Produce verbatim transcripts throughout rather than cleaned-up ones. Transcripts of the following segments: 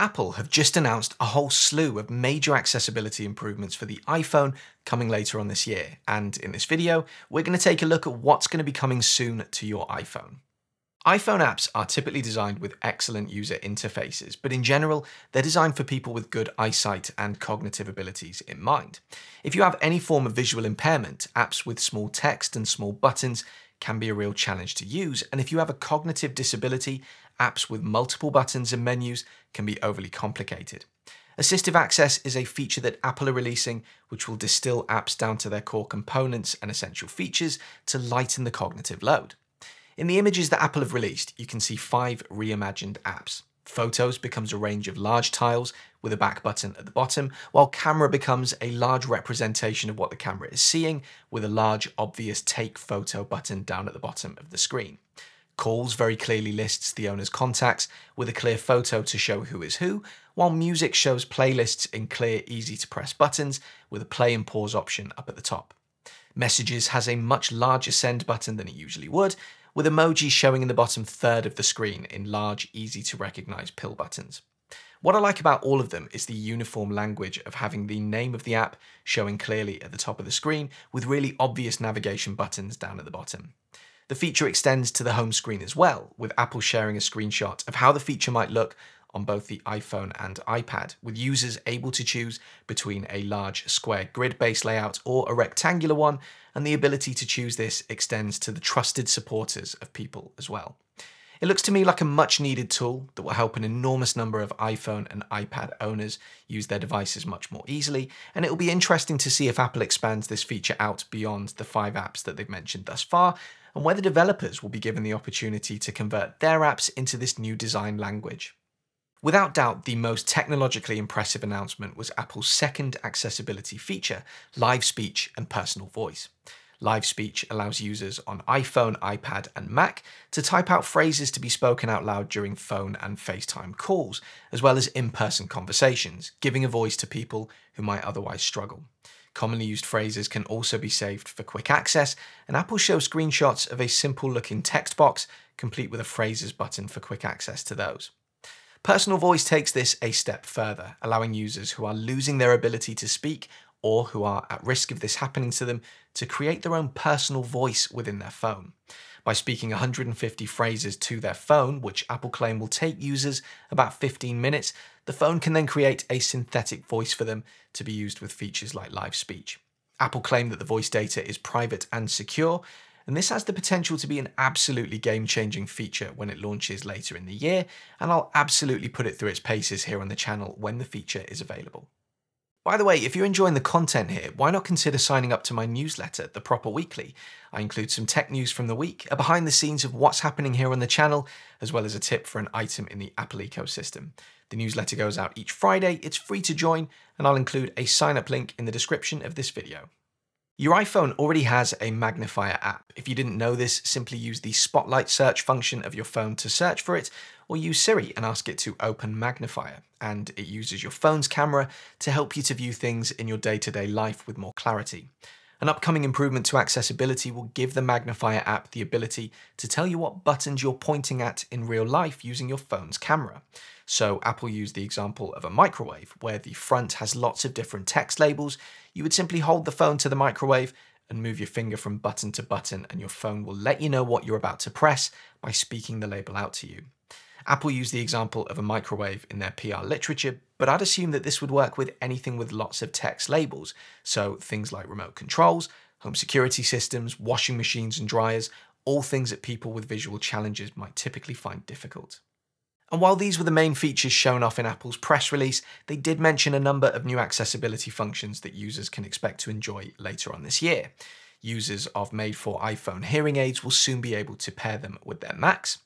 Apple have just announced a whole slew of major accessibility improvements for the iPhone coming later on this year, and in this video, we're going to take a look at what's going to be coming soon to your iPhone. iPhone apps are typically designed with excellent user interfaces, but in general, they're designed for people with good eyesight and cognitive abilities in mind. If you have any form of visual impairment, apps with small text and small buttons can be a real challenge to use, and if you have a cognitive disability, apps with multiple buttons and menus can be overly complicated. Assistive Access is a feature that Apple are releasing, which will distill apps down to their core components and essential features to lighten the cognitive load. In the images that Apple have released, you can see five reimagined apps. Photos becomes a range of large tiles with a back button at the bottom, while Camera becomes a large representation of what the camera is seeing with a large obvious take photo button down at the bottom of the screen. Calls very clearly lists the owner's contacts with a clear photo to show who is who, while Music shows playlists in clear, easy to press buttons with a play and pause option up at the top. Messages has a much larger send button than it usually would, with emojis showing in the bottom third of the screen in large, easy to recognize pill buttons. What I like about all of them is the uniform language of having the name of the app showing clearly at the top of the screen with really obvious navigation buttons down at the bottom. The feature extends to the home screen as well, with Apple sharing a screenshot of how the feature might look on both the iPhone and iPad, with users able to choose between a large square grid-based layout or a rectangular one, and the ability to choose this extends to the trusted supporters of people as well. It looks to me like a much-needed tool that will help an enormous number of iPhone and iPad owners use their devices much more easily, and it will be interesting to see if Apple expands this feature out beyond the five apps that they've mentioned thus far, and whether developers will be given the opportunity to convert their apps into this new design language. Without doubt, the most technologically impressive announcement was Apple's second accessibility feature, Live Speech and Personal Voice. Live Speech allows users on iPhone, iPad, and Mac to type out phrases to be spoken out loud during phone and FaceTime calls, as well as in-person conversations, giving a voice to people who might otherwise struggle. Commonly used phrases can also be saved for quick access, and Apple shows screenshots of a simple-looking text box, complete with a phrases button for quick access to those. Personal Voice takes this a step further, allowing users who are losing their ability to speak or who are at risk of this happening to them to create their own personal voice within their phone. By speaking one hundred fifty phrases to their phone, which Apple claim will take users about fifteen minutes, the phone can then create a synthetic voice for them to be used with features like Live Speech. Apple claim that the voice data is private and secure, and this has the potential to be an absolutely game-changing feature when it launches later in the year, and I'll absolutely put it through its paces here on the channel when the feature is available. By the way, if you're enjoying the content here, why not consider signing up to my newsletter, The Proper Weekly? I include some tech news from the week, a behind the scenes of what's happening here on the channel, as well as a tip for an item in the Apple ecosystem. The newsletter goes out each Friday, it's free to join, and I'll include a sign-up link in the description of this video. Your iPhone already has a Magnifier app. If you didn't know this, simply use the Spotlight search function of your phone to search for it, or use Siri and ask it to open Magnifier, and it uses your phone's camera to help you to view things in your day-to-day life with more clarity. An upcoming improvement to accessibility will give the Magnifier app the ability to tell you what buttons you're pointing at in real life using your phone's camera. So Apple used the example of a microwave, where the front has lots of different text labels. You would simply hold the phone to the microwave and move your finger from button to button, and your phone will let you know what you're about to press by speaking the label out to you. Apple used the example of a microwave in their P R literature, but I'd assume that this would work with anything with lots of text labels, so things like remote controls, home security systems, washing machines and dryers, all things that people with visual challenges might typically find difficult. And while these were the main features shown off in Apple's press release, they did mention a number of new accessibility functions that users can expect to enjoy later on this year. Users of Made for iPhone hearing aids will soon be able to pair them with their Macs.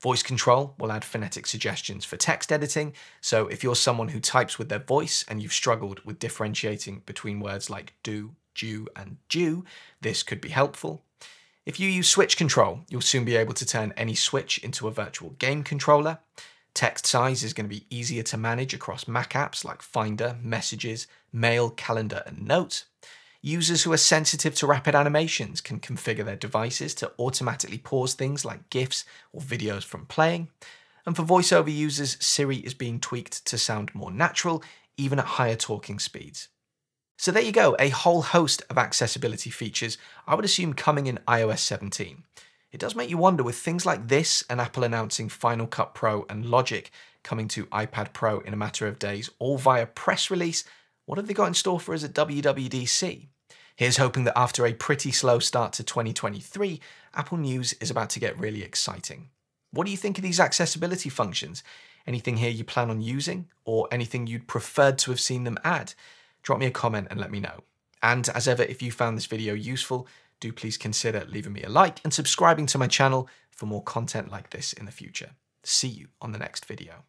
Voice Control will add phonetic suggestions for text editing, so if you're someone who types with their voice and you've struggled with differentiating between words like do, do, and do, this could be helpful. If you use Switch Control, you'll soon be able to turn any Switch into a virtual game controller. Text size is going to be easier to manage across Mac apps like Finder, Messages, Mail, Calendar, and Notes. Users who are sensitive to rapid animations can configure their devices to automatically pause things like GIFs or videos from playing. And for VoiceOver users, Siri is being tweaked to sound more natural, even at higher talking speeds. So there you go, a whole host of accessibility features I would assume coming in i O S seventeen. It does make you wonder with things like this and Apple announcing Final Cut Pro and Logic coming to iPad Pro in a matter of days, all via press release, what have they got in store for us at W W D C? Here's hoping that after a pretty slow start to twenty twenty-three, Apple News is about to get really exciting. What do you think of these accessibility functions? Anything here you plan on using, or anything you'd preferred to have seen them add? Drop me a comment and let me know. And as ever, if you found this video useful, do please consider leaving me a like and subscribing to my channel for more content like this in the future. See you on the next video.